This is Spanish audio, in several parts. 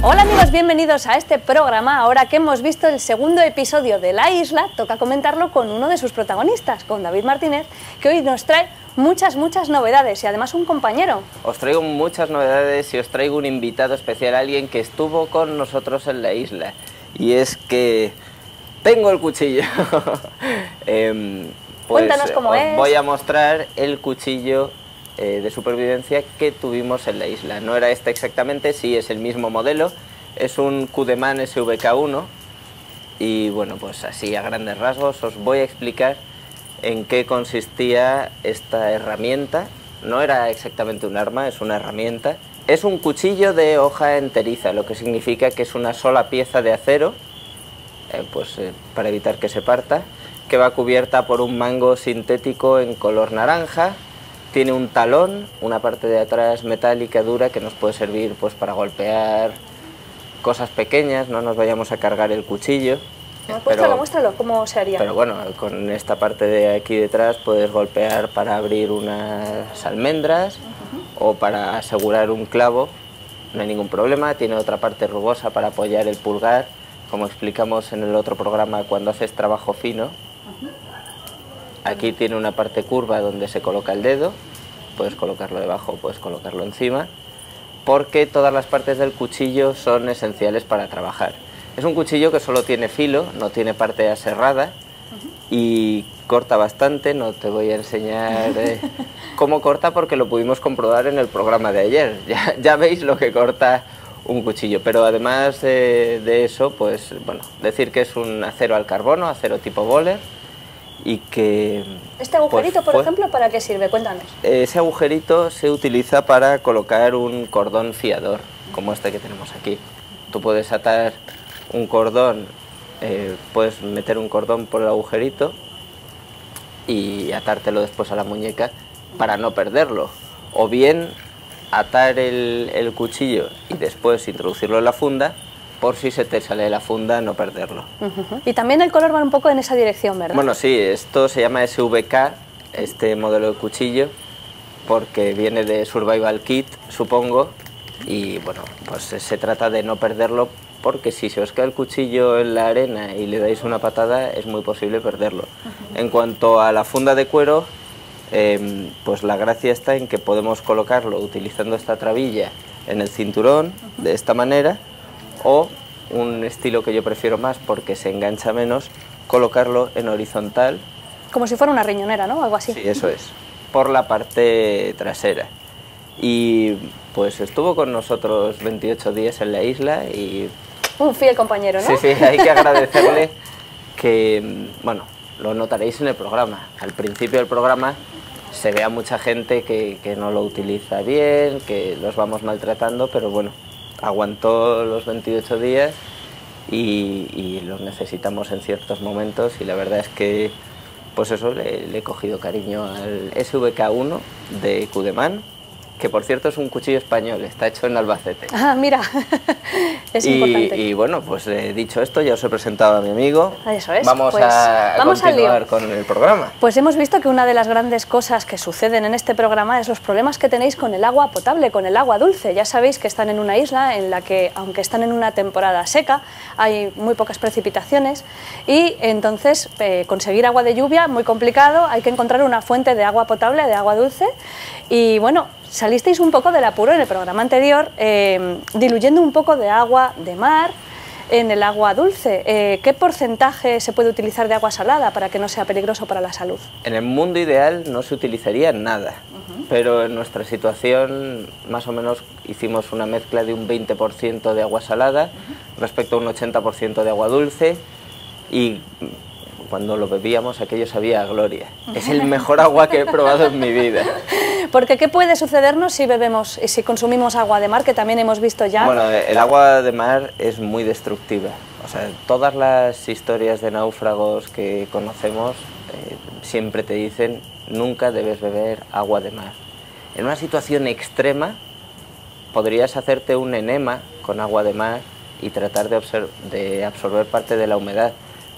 Hola amigos, bienvenidos a este programa. Ahora que hemos visto el segundo episodio de La Isla, toca comentarlo con uno de sus protagonistas, con David Martínez, que hoy nos trae muchas novedades y además un compañero. Os traigo muchas novedades y os traigo un invitado especial, alguien que estuvo con nosotros en La Isla. Y es que tengo el cuchillo. Pues cuéntanos cómo es. Voy a mostrar el cuchillo de supervivencia que tuvimos en La Isla. No era este exactamente, sí es el mismo modelo, es un Cudeman SVK-1 y bueno, pues así a grandes rasgos os voy a explicar en qué consistía esta herramienta. No era exactamente un arma, es una herramienta. Es un cuchillo de hoja enteriza, lo que significa que es una sola pieza de acero, para evitar que se parta, que va cubierta por un mango sintético en color naranja. Tiene un talón, una parte de atrás metálica dura que nos puede servir para golpear cosas pequeñas, no nos vayamos a cargar el cuchillo. Muéstralo, ¿cómo se haría? Pero bueno, con esta parte de aquí detrás puedes golpear para abrir unas almendras o para asegurar un clavo, no hay ningún problema. Tiene otra parte rugosa para apoyar el pulgar, como explicamos en el otro programa cuando haces trabajo fino. Aquí tiene una parte curva donde se coloca el dedo, puedes colocarlo debajo, puedes colocarlo encima, porque todas las partes del cuchillo son esenciales para trabajar. Es un cuchillo que solo tiene filo, no tiene parte aserrada y corta bastante. No te voy a enseñar cómo corta porque lo pudimos comprobar en el programa de ayer, ya veis lo que corta un cuchillo, pero además de eso, pues bueno, decir que es un acero al carbono, acero tipo bóler. Y que, ¿este agujerito, por ejemplo, para qué sirve? Cuéntanos. Ese agujerito se utiliza para colocar un cordón fiador, como este que tenemos aquí. Tú puedes atar un cordón, puedes meter un cordón por el agujerito y atártelo después a la muñeca para no perderlo. O bien atar el cuchillo y después introducirlo en la funda, por si se te sale de la funda, no perderlo. Y también el color va un poco en esa dirección, ¿verdad? Bueno, sí, esto se llama SVK, este modelo de cuchillo, porque viene de Survival Kit, supongo, y bueno, pues se trata de no perderlo, porque si se os cae el cuchillo en la arena y le dais una patada, es muy posible perderlo. En cuanto a la funda de cuero, pues la gracia está en que podemos colocarlo utilizando esta trabilla en el cinturón, de esta manera, o un estilo que yo prefiero más porque se engancha menos, colocarlo en horizontal. Como si fuera una riñonera, ¿no? Algo así. Sí, eso es, por la parte trasera. Y pues estuvo con nosotros 28 días en La Isla y... un fiel compañero, ¿no? Sí, sí, hay que agradecerle que, bueno, lo notaréis en el programa. Al principio del programa se ve a mucha gente que no lo utiliza bien, que los vamos maltratando, pero bueno, aguantó los 28 días y los necesitamos en ciertos momentos y la verdad es que pues eso, le he cogido cariño al SVK-1 de Cudeman, que por cierto es un cuchillo español, está hecho en Albacete. Ah, mira, es importante. Y bueno, pues dicho esto, ya os he presentado a mi amigo. Eso es. Vamos a continuar con el programa. Pues hemos visto que una de las grandes cosas que suceden en este programa es los problemas que tenéis con el agua potable, con el agua dulce. Ya sabéis que están en una isla en la que, aunque están en una temporada seca, hay muy pocas precipitaciones y entonces conseguir agua de lluvia, muy complicado, hay que encontrar una fuente de agua potable, de agua dulce y bueno, salisteis un poco del apuro en el programa anterior, diluyendo un poco de agua de mar en el agua dulce. ¿Qué porcentaje se puede utilizar de agua salada para que no sea peligroso para la salud? En el mundo ideal no se utilizaría nada, pero en nuestra situación más o menos hicimos una mezcla de un 20% de agua salada respecto a un 80% de agua dulce y cuando lo bebíamos aquello sabía a gloria. Es el mejor agua que he probado en mi vida. Porque ¿qué puede sucedernos si bebemos y si consumimos agua de mar, que también hemos visto ya? Bueno, el agua de mar es muy destructiva. O sea, todas las historias de náufragos que conocemos siempre te dicen nunca debes beber agua de mar. En una situación extrema podrías hacerte un enema con agua de mar y tratar de absorber parte de la humedad,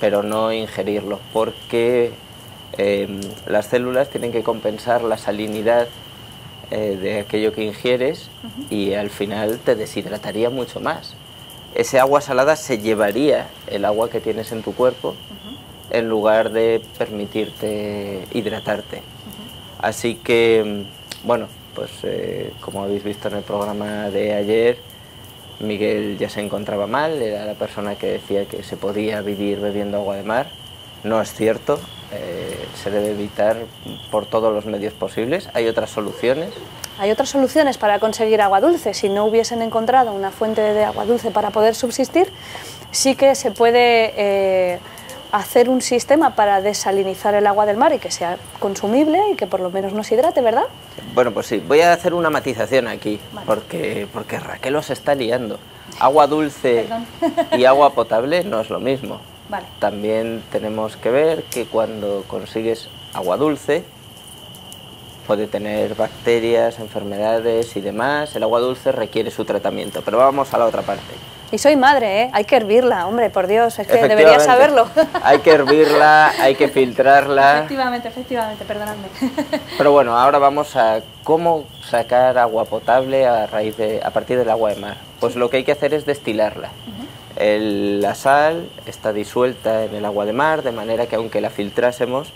pero no ingerirlo, porque las células tienen que compensar la salinidad de aquello que ingieres y al final te deshidrataría mucho más. Ese agua salada se llevaría el agua que tienes en tu cuerpo en lugar de permitirte hidratarte. Así que, bueno, pues como habéis visto en el programa de ayer, Miguel ya se encontraba mal, era la persona que decía que se podía vivir bebiendo agua de mar. No es cierto, se debe evitar por todos los medios posibles. Hay otras soluciones. Hay otras soluciones para conseguir agua dulce. Si no hubiesen encontrado una fuente de agua dulce para poder subsistir, sí que se puede hacer un sistema para desalinizar el agua del mar y que sea consumible y que por lo menos nos hidrate, ¿verdad? Bueno, pues sí, voy a hacer una matización aquí, vale, porque Raquel os está liando. Agua dulce y agua potable no es lo mismo. Vale. También tenemos que ver que cuando consigues agua dulce puede tener bacterias, enfermedades y demás. El agua dulce requiere su tratamiento, pero vamos a la otra parte. Y soy madre, ¿eh? Hay que hervirla, hombre, por Dios, es que debería saberlo. Hay que hervirla, hay que filtrarla. Efectivamente, efectivamente, perdonadme. Pero bueno, ahora vamos a cómo sacar agua potable a partir del agua de mar. Pues lo que hay que hacer es destilarla. La sal está disuelta en el agua de mar, de manera que aunque la filtrásemos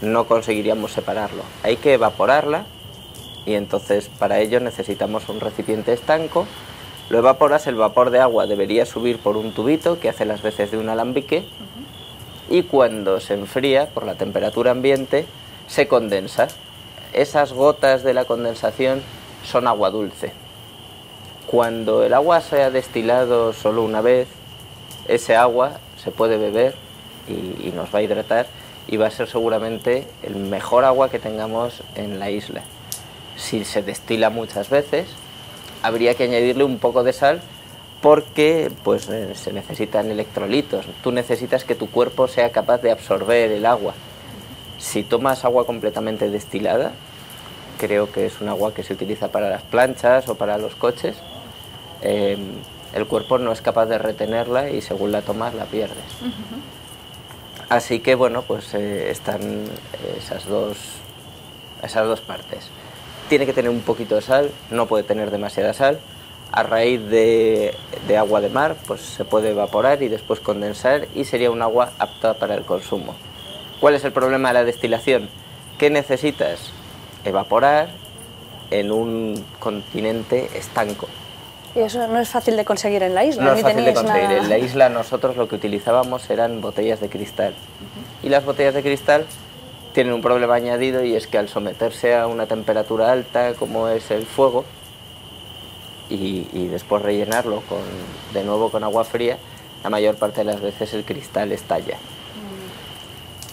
no conseguiríamos separarlo. Hay que evaporarla y entonces para ello necesitamos un recipiente estanco. Lo evaporas, el vapor de agua debería subir por un tubito que hace las veces de un alambique y cuando se enfría por la temperatura ambiente se condensa. Esas gotas de la condensación son agua dulce. Cuando el agua se ha destilado solo una vez, ese agua se puede beber y nos va a hidratar y va a ser seguramente el mejor agua que tengamos en la isla. Si se destila muchas veces, habría que añadirle un poco de sal porque pues, se necesitan electrolitos. Tú necesitas que tu cuerpo sea capaz de absorber el agua. Si tomas agua completamente destilada, creo que es un agua que se utiliza para las planchas o para los coches, el cuerpo no es capaz de retenerla y según la tomas la pierdes. Así que bueno, pues están esas dos partes. Tiene que tener un poquito de sal, no puede tener demasiada sal. A raíz de agua de mar, pues se puede evaporar y después condensar y sería un agua apta para el consumo. ¿Cuál es el problema de la destilación? ¿Qué necesitas? Evaporar en un continente estanco. Y eso no es fácil de conseguir en la isla. No es fácil de conseguir. En la isla nosotros lo que utilizábamos eran botellas de cristal. Y las botellas de cristal tienen un problema añadido y es que al someterse a una temperatura alta como es el fuego y después rellenarlo de nuevo con agua fría, la mayor parte de las veces el cristal estalla.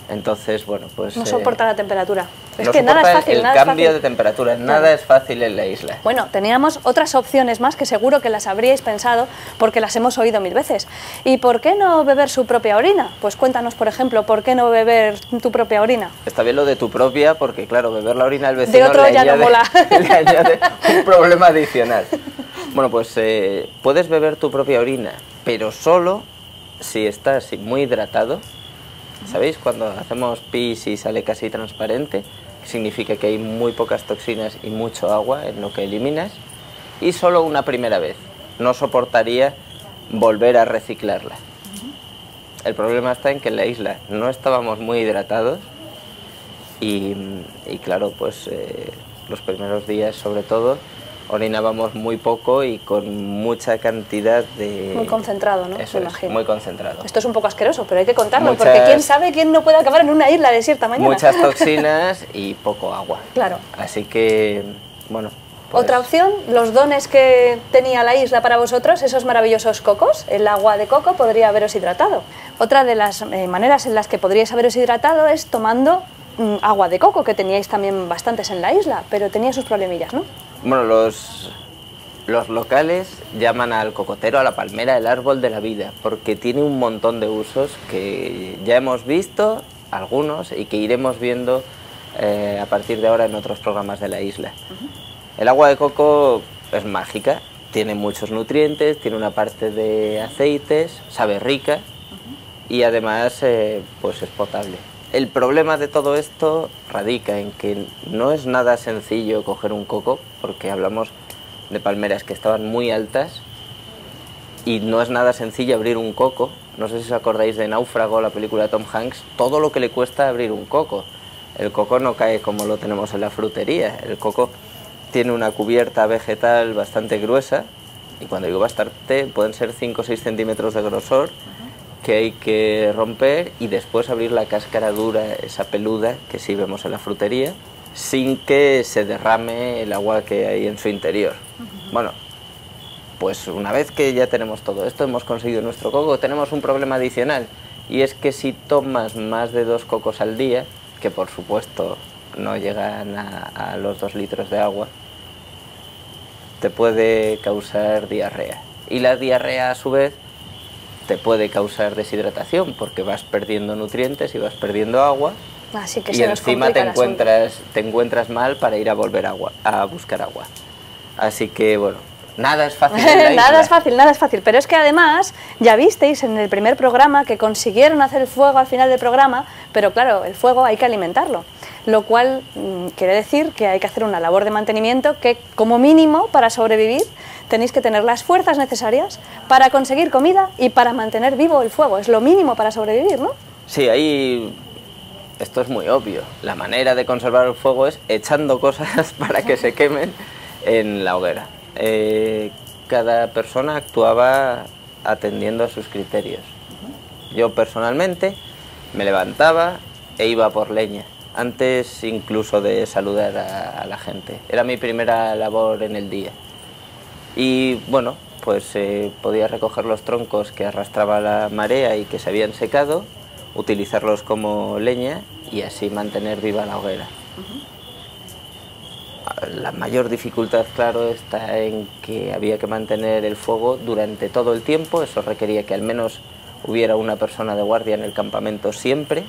Entonces, bueno, pues... No soporta la temperatura. Es que nada es fácil. El cambio de temperatura, nada es fácil en la isla. Bueno, teníamos otras opciones más que seguro que las habríais pensado porque las hemos oído mil veces. ¿Y por qué no beber su propia orina? Pues cuéntanos, por ejemplo, ¿por qué no beber tu propia orina? Está bien lo de tu propia porque, claro, beber la orina del vecino de otro ya no mola. Le añade un problema adicional. Bueno, pues puedes beber tu propia orina, pero solo si estás muy hidratado. ¿Sabéis? Cuando hacemos pis y sale casi transparente, significa que hay muy pocas toxinas y mucho agua en lo que eliminas. Y solo una primera vez. No soportaría volver a reciclarla. El problema está en que en la isla no estábamos muy hidratados y claro, pues los primeros días sobre todo orinábamos muy poco y con mucha cantidad de... Muy concentrado, ¿no? Eso es, muy concentrado. Esto es un poco asqueroso, pero hay que contarlo, porque quién sabe quién no puede acabar en una isla desierta mañana. Muchas toxinas y poco agua. Claro. Así que, bueno... Pues... Otra opción, los dones que tenía la isla para vosotros, esos maravillosos cocos, el agua de coco podría haberos hidratado. Otra de las maneras en las que podríais haberos hidratado es tomando agua de coco, que teníais también bastantes en la isla, pero tenía sus problemillas, ¿no? Bueno, los locales llaman al cocotero, a la palmera, el árbol de la vida, porque tiene un montón de usos que ya hemos visto algunos y que iremos viendo a partir de ahora en otros programas de la isla. El agua de coco es mágica, tiene muchos nutrientes, tiene una parte de aceites, sabe rica y además pues es potable. El problema de todo esto radica en que no es nada sencillo coger un coco, porque hablamos de palmeras que estaban muy altas, y no es nada sencillo abrir un coco. No sé si os acordáis de Náufrago, la película de Tom Hanks, todo lo que le cuesta abrir un coco. El coco no cae como lo tenemos en la frutería, el coco tiene una cubierta vegetal bastante gruesa, y cuando digo bastante, pueden ser 5 o 6 centímetros de grosor, que hay que romper y después abrir la cáscara dura, esa peluda que sí vemos en la frutería, sin que se derrame el agua que hay en su interior. Bueno, pues una vez que ya tenemos todo esto, hemos conseguido nuestro coco, tenemos un problema adicional, y es que si tomas más de 2 cocos al día, que por supuesto no llegan a los 2 litros de agua, te puede causar diarrea. Y la diarrea a su vez te puede causar deshidratación, porque vas perdiendo nutrientes y vas perdiendo agua. Así que y encima te encuentras mal para ir a volver agua, a buscar agua. Así que bueno, nada es fácil en la isla. Nada es fácil, pero es que además ya visteis en el primer programa que consiguieron hacer el fuego al final del programa, pero claro, el fuego hay que alimentarlo, lo cual quiere decir que hay que hacer una labor de mantenimiento que, como mínimo, para sobrevivir tenéis que tener las fuerzas necesarias para conseguir comida y para mantener vivo el fuego. Es lo mínimo para sobrevivir, ¿no? Sí, ahí esto es muy obvio. La manera de conservar el fuego es echando cosas para que se quemen en la hoguera. Cada persona actuaba atendiendo a sus criterios. Yo personalmente me levantaba e iba por leña, antes incluso de saludar a la gente. Era mi primera labor en el día. Y bueno, pues podía recoger los troncos que arrastraba la marea y que se habían secado, utilizarlos como leña y así mantener viva la hoguera. La mayor dificultad, claro, está en que había que mantener el fuego durante todo el tiempo. Eso requería que al menos hubiera una persona de guardia en el campamento siempre,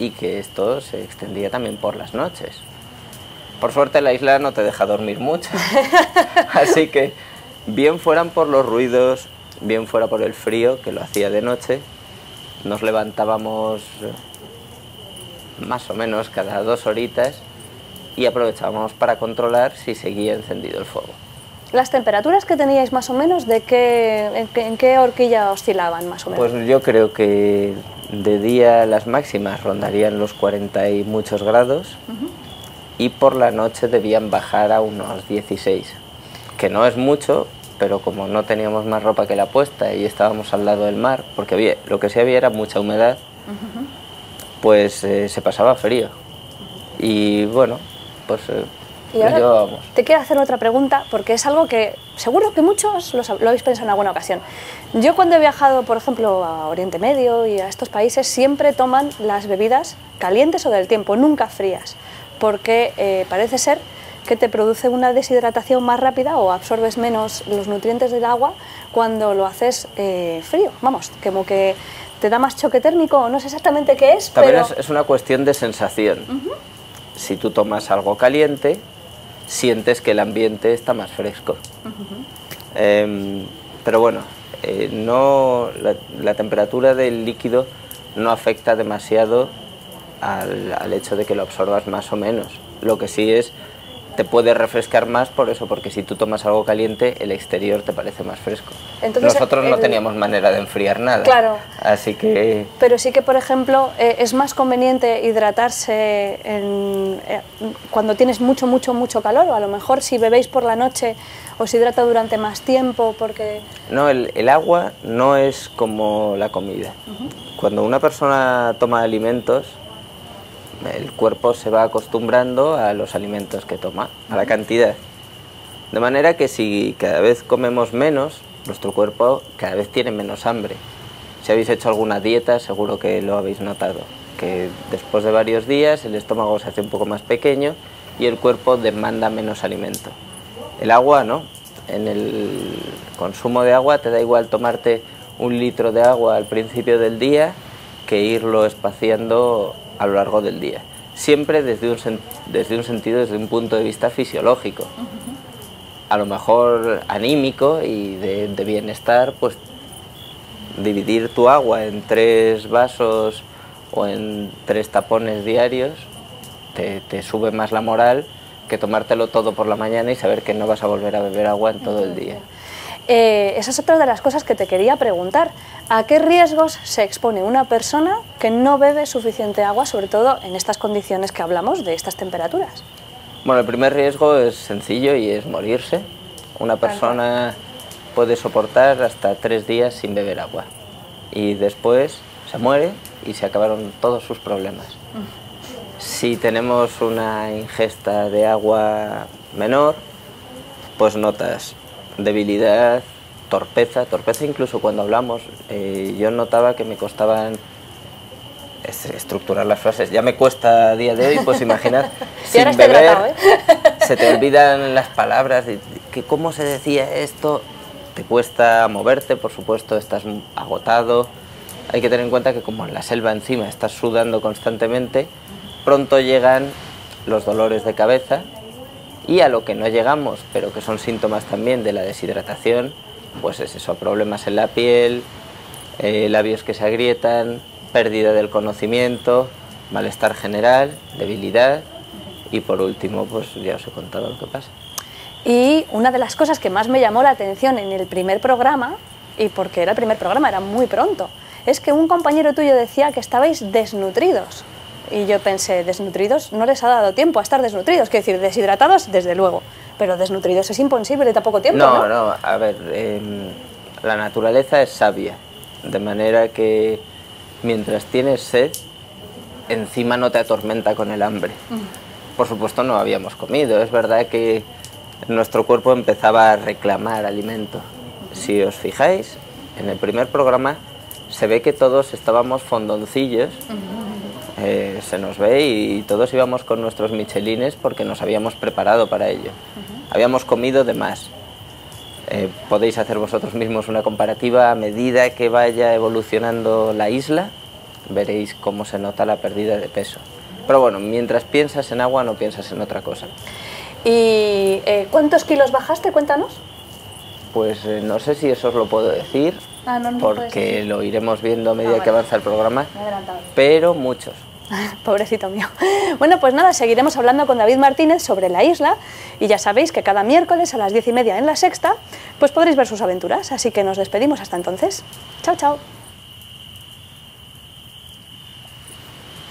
y que esto se extendía también por las noches. Por suerte la isla no te deja dormir mucho, así que bien fueran por los ruidos, bien fuera por el frío, que lo hacía de noche, nos levantábamos más o menos cada 2 horitas y aprovechábamos para controlar si seguía encendido el fuego. ¿Las temperaturas que teníais más o menos, en qué horquilla oscilaban más o menos? Pues yo creo que de día las máximas rondarían los 40 y muchos grados, y por la noche debían bajar a unos 16, que no es mucho, pero como no teníamos más ropa que la puesta y estábamos al lado del mar, porque bien, lo que sí había era mucha humedad, pues se pasaba frío. Y bueno, pues lo llevábamos. Te quiero hacer otra pregunta, porque es algo que seguro que muchos lo habéis pensado en alguna ocasión. Yo cuando he viajado, por ejemplo, a Oriente Medio y a estos países, siempre toman las bebidas calientes o del tiempo, nunca frías, porque parece ser que te produce una deshidratación más rápida o absorbes menos los nutrientes del agua cuando lo haces frío. Vamos, como que te da más choque térmico, no sé exactamente qué es. También pero es una cuestión de sensación. Si tú tomas algo caliente, sientes que el ambiente está más fresco. Pero bueno, la temperatura del líquido no afecta demasiado al hecho de que lo absorbas más o menos. Lo que sí es, te puede refrescar más por eso, porque si tú tomas algo caliente, el exterior te parece más fresco. Entonces, nosotros no teníamos manera de enfriar nada. Claro. Así que pero sí que, por ejemplo, es más conveniente hidratarse cuando tienes mucho calor, o a lo mejor si bebéis por la noche os hidrata durante más tiempo, porque no, el agua no es como la comida. Cuando una persona toma alimentos, el cuerpo se va acostumbrando a los alimentos que toma, a la cantidad. De manera que si cada vez comemos menos, nuestro cuerpo cada vez tiene menos hambre. Si habéis hecho alguna dieta, seguro que lo habéis notado, que después de varios días el estómago se hace un poco más pequeño y el cuerpo demanda menos alimento. El agua no. En el consumo de agua te da igual tomarte un litro de agua al principio del día que irlo espaciando a lo largo del día, siempre desde un punto de vista fisiológico, a lo mejor anímico y de bienestar. Pues dividir tu agua en 3 vasos o en 3 tapones diarios, te sube más la moral que tomártelo todo por la mañana y saber que no vas a volver a beber agua en todo el día. Esa es otra de las cosas que te quería preguntar. ¿A qué riesgos se expone una persona que no bebe suficiente agua, sobre todo en estas condiciones que hablamos, de estas temperaturas? Bueno, el primer riesgo es sencillo y es morirse. Una persona puede soportar hasta 3 días sin beber agua y después se muere y se acabaron todos sus problemas. Si tenemos una ingesta de agua menor, pues notas debilidad, torpeza incluso cuando hablamos. Yo notaba que me costaban estructurar las frases. Ya me cuesta a día de hoy, pues imaginar, sin beber, te he tratado, ¿eh? Se te olvidan las palabras, que cómo se decía esto, te cuesta moverte, por supuesto, estás agotado. Hay que tener en cuenta que como en la selva encima estás sudando constantemente, pronto llegan los dolores de cabeza. Y a lo que no llegamos, pero que son síntomas también de la deshidratación, pues es eso, problemas en la piel, labios que se agrietan, pérdida del conocimiento, malestar general, debilidad y por último, pues ya os he contado lo que pasa. Y una de las cosas que más me llamó la atención en el primer programa, y porque era el primer programa, era muy pronto, es que un compañero tuyo decía que estabais desnutridos. Y yo pensé, desnutridos, no les ha dado tiempo a estar desnutridos, quiero decir, deshidratados, desde luego, pero desnutridos es imposible, tampoco tiempo, ¿no? No, a ver, la naturaleza es sabia, de manera que mientras tienes sed, encima no te atormenta con el hambre. Por supuesto no habíamos comido, es verdad que nuestro cuerpo empezaba a reclamar alimento. Si os fijáis, en el primer programa se ve que todos estábamos fondoncillos. Se nos ve y todos íbamos con nuestros michelines porque nos habíamos preparado para ello. Habíamos comido de más. Podéis hacer vosotros mismos una comparativa a medida que vaya evolucionando La Isla, veréis cómo se nota la pérdida de peso. Pero bueno, mientras piensas en agua no piensas en otra cosa. ¿Y cuántos kilos bajaste? Cuéntanos. Pues no sé si eso os lo puedo decir. Ah, no, porque lo iremos viendo a medida que avanza el programa, pero muchos. Pobrecito mío. Bueno, pues nada, seguiremos hablando con David Martínez sobre La Isla y ya sabéis que cada miércoles a las 10:30 en La Sexta pues podréis ver sus aventuras, así que nos despedimos hasta entonces. Chao, chao.